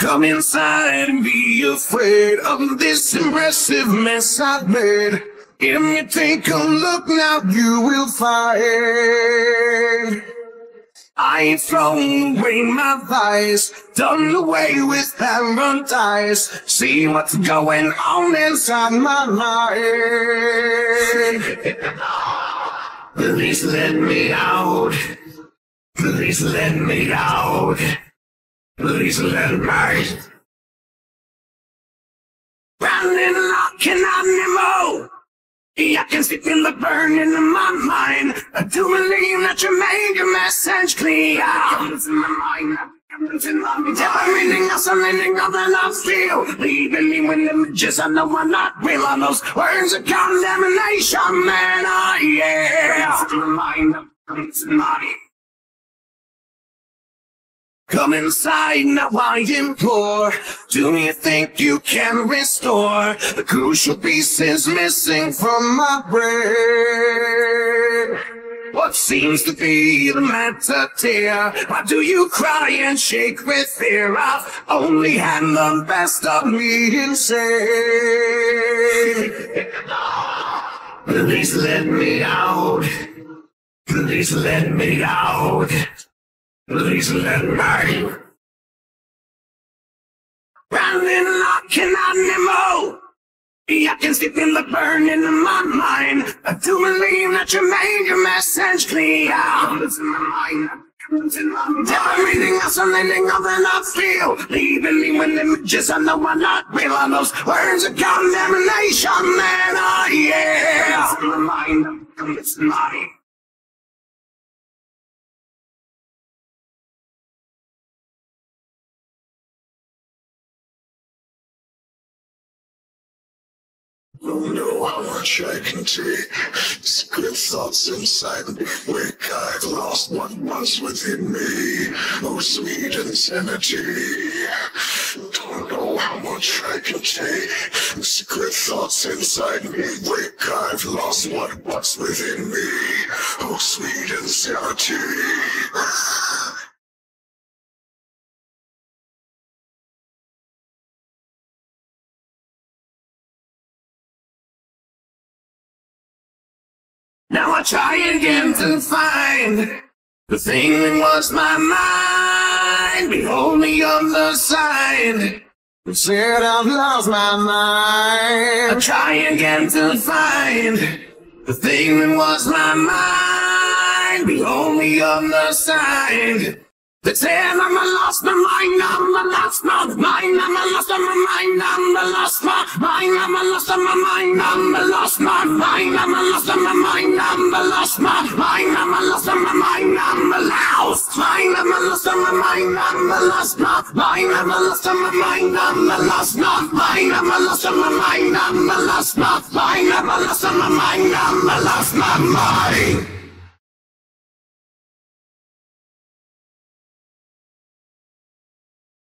Come inside and be afraid of this impressive mess I've made. If you take a look now, you will find I ain't thrown away my vice, done away with paradise. See what's going on inside my mind. Please let me out. Please let me out. Please let me out. Running, knocking on the moon. I can sleep in the burning of my mind. I do believe that you made your message clear. It's in my mind. It's in my mind. Everything else I'm ending up and I feel. Leaving me with images I know I'm not real. On those words of condemnation, man, I am. It's in my mind. It's in my mind. Come inside, now I implore. Do you think you can restore the crucial pieces missing from my brain? What seems to be the matter, dear? Why do you cry and shake with fear? I've only had the best of me insane. Please let me out. Please let me out. Please let me out. Running, knocking on the moon. I can sleep in the burning of my mind. I do believe that you made your message clear. It's in my mind. It's in my mind. Everything else I'm letting go and I feel. Leaving me with images I know I'm not real. On those words of condemnation, man, I am. It's in my mind. It's in my mind. Oh no, how much I can take. Secret thoughts inside me, wake I've lost what was within me. Oh sweet insanity. Don't know how much I can take. Secret thoughts inside me, wake I've lost what was within me. Oh sweet insanity. Now I try again to find the thing that was my mind. Behold me on the side. Said I've lost my mind. I try again to find the thing that was my mind. Behold me on the side. They say I'm a lost my mind, I'm a lost my mind, I'm a lost my mind, I'm a lost my mind, I'm a lost my mind, I'm a lost my mind, I'm a lost my mind, I'm a lost my mind, I'm a lost my mind, I'm a lost mind, I'm a lost my mind, I'm a lost my mind, I'm a lost my mind, I'm a lost my mind, I'm a lost my mind, I'm a lost my mind, I'm a lost my mind, I'm a lost my mind.